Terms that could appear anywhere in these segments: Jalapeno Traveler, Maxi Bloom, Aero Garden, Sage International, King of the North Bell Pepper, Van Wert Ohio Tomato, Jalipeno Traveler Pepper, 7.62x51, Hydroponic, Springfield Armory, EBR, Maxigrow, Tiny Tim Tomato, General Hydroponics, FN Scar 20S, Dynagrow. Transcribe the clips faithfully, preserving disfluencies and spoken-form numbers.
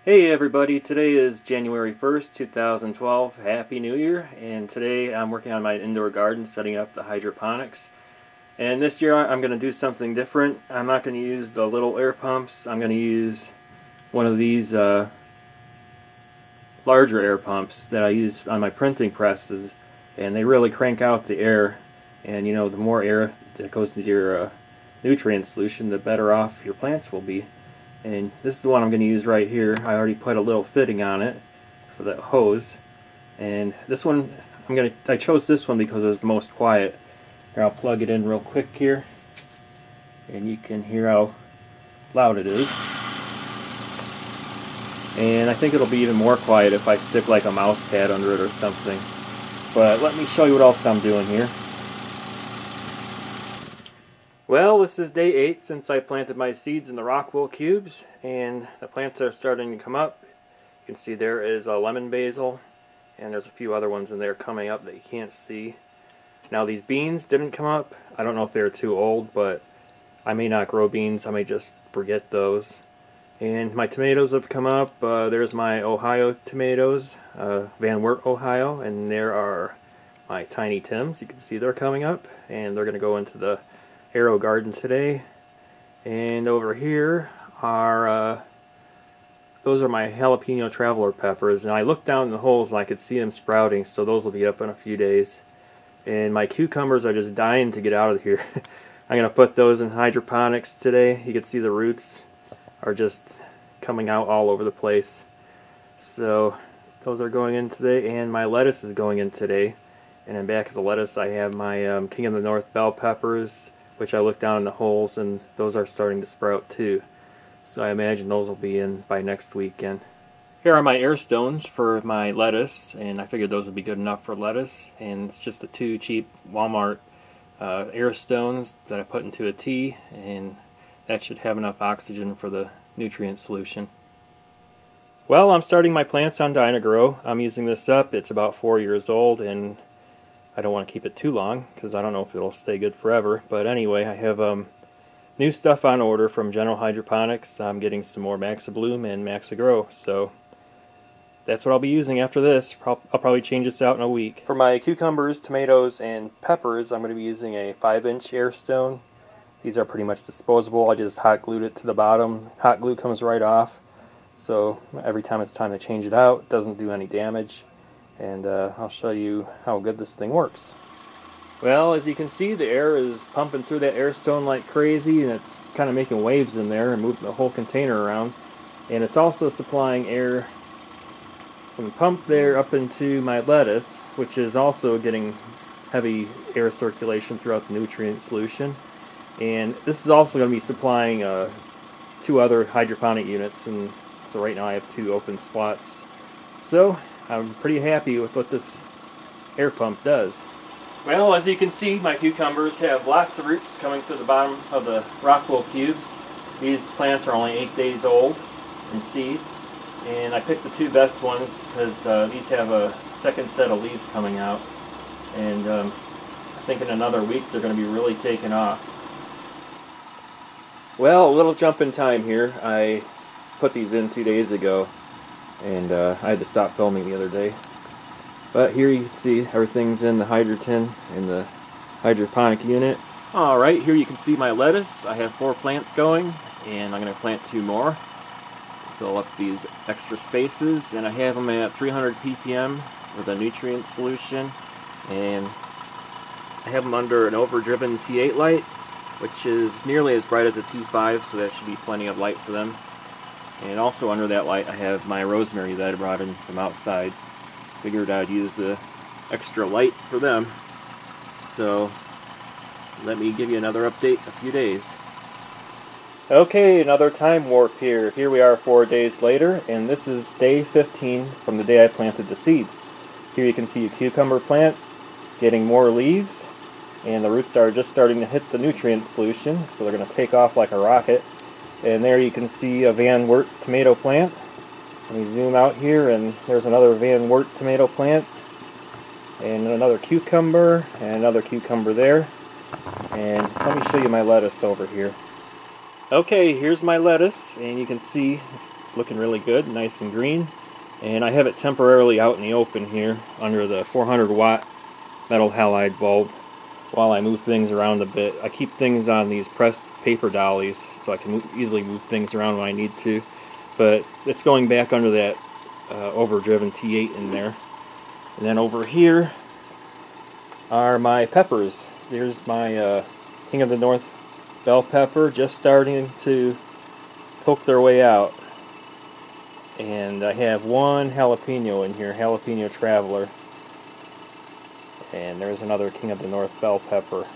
Hey everybody, today is January first, two thousand twelve. Happy New Year, and today I'm working on my indoor garden, setting up the hydroponics. And this year I'm going to do something different. I'm not going to use the little air pumps. I'm going to use one of these uh, larger air pumps that I use on my printing presses, and they really crank out the air, and you know, the more air that goes into your uh, nutrient solution, the better off your plants will be. And this is the one I'm going to use right here. I already put a little fitting on it for that hose, and this one I'm going to I chose this one because it was the most quiet. Here, I'll plug it in real quick here, and you can hear how loud it is. And I think it'll be even more quiet if I stick like a mouse pad under it or something. But let me show you what else I'm doing here. Well, this is day eight since I planted my seeds in the Rockwell cubes, and the plants are starting to come up. You can see there is a lemon basil, and there's a few other ones in there coming up that you can't see. Now these beans didn't come up. I don't know if they're too old, but I may not grow beans. I may just forget those. And my tomatoes have come up. Uh, there's my Ohio tomatoes, uh, Van Wert, Ohio, and there are my Tiny Tims. You can see they're coming up, and they're going to go into the Aero Garden today. And over here are, uh, those are my Jalapeno Traveler peppers, and I looked down in the holes and I could see them sprouting, so those will be up in a few days. And my cucumbers are just dying to get out of here. I'm going to put those in hydroponics today. You can see the roots are just coming out all over the place. So those are going in today, and my lettuce is going in today. And in back of the lettuce I have my um, King of the North Bell Peppers, which I looked down in the holes, and those are starting to sprout too. So I imagine those will be in by next weekend. Here are my air stones for my lettuce, and I figured those would be good enough for lettuce. And it's just the two cheap Walmart uh, air stones that I put into a tea, and that should have enough oxygen for the nutrient solution. Well, I'm starting my plants on Dynagrow. I'm using this up. It's about four years old, and I don't want to keep it too long because I don't know if it'll stay good forever. But anyway, I have um, new stuff on order from General Hydroponics. I'm getting some more Maxi Bloom and Maxigrow, so that's what I'll be using after this. I'll probably change this out in a week. For my cucumbers, tomatoes, and peppers, I'm going to be using a five inch air stone. These are pretty much disposable. I just hot glued it to the bottom. Hot glue comes right off, so every time it's time to change it out, it doesn't do any damage. And uh, I'll show you how good this thing works. Well, as you can see, the air is pumping through that air stone like crazy, and it's kind of making waves in there and moving the whole container around. And it's also supplying air from the pump there up into my lettuce, which is also getting heavy air circulation throughout the nutrient solution. And this is also going to be supplying uh, two other hydroponic units, and so right now I have two open slots. So I'm pretty happy with what this air pump does. Well, as you can see, my cucumbers have lots of roots coming through the bottom of the Rockwell cubes. These plants are only eight days old from seed, and I picked the two best ones because uh, these have a second set of leaves coming out, and um, I think in another week they're going to be really taking off. Well, a little jump in time here. I put these in two days ago, and uh, I had to stop filming the other day. But here you can see everything's in the hydro tin in the hydroponic unit. Alright, here you can see my lettuce. I have four plants going, and I'm going to plant two more. Fill up these extra spaces, and I have them at three hundred p p m with a nutrient solution. And I have them under an overdriven T eight light, which is nearly as bright as a T five, so that should be plenty of light for them. And also under that light I have my rosemary that I brought in from outside. Figured I'd use the extra light for them. So let me give you another update in a few days. Okay, another time warp here. Here we are four days later, and this is day fifteen from the day I planted the seeds. Here you can see a cucumber plant getting more leaves, and the roots are just starting to hit the nutrient solution, so they're going to take off like a rocket. And there you can see a Van Wert tomato plant. Let me zoom out here, and there's another Van Wert tomato plant. and another cucumber, and another cucumber there. And let me show you my lettuce over here. Okay, here's my lettuce, and you can see it's looking really good, nice and green. And I have it temporarily out in the open here under the four hundred watt metal halide bulb while I move things around a bit. I keep things on these pressed paper dollies so I can move, easily move things around when I need to. But it's going back under that uh, overdriven T eight in there. And then over here are my peppers. There's my uh, King of the North Bell Pepper just starting to poke their way out. And I have one jalapeno in here, Jalapeno Traveler. And there's another King of the North Bell Pepper.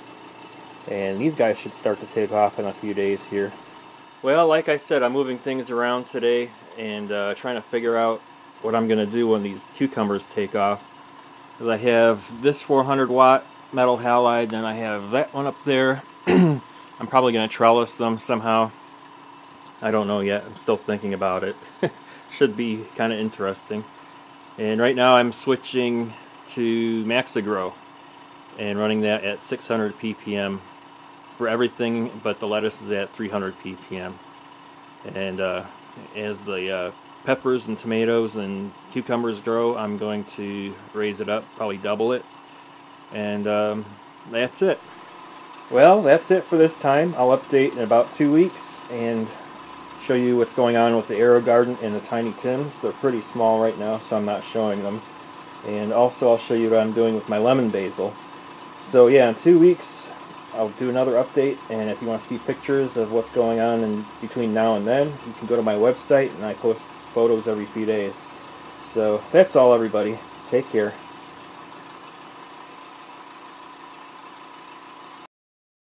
And these guys should start to take off in a few days here. Well, like I said, I'm moving things around today and uh, trying to figure out what I'm going to do when these cucumbers take off. Because I have this four hundred watt metal halide, and I have that one up there. I'm probably going to trellis them somehow. I don't know yet. I'm still thinking about it. Should be kind of interesting. And right now I'm switching to Maxigrow and running that at six hundred p p m for everything, but the lettuce is at three hundred p p m. And uh, as the uh, peppers and tomatoes and cucumbers grow, I'm going to raise it up, probably double it. And um, that's it. Well, that's it for this time. I'll update in about two weeks and show you what's going on with the Aero Garden and the Tiny Tims. They're pretty small right now, so I'm not showing them. And also I'll show you what I'm doing with my lemon basil. So yeah, in two weeks I'll do another update, and if you want to see pictures of what's going on in between now and then, you can go to my website, and I post photos every few days. So that's all, everybody. Take care.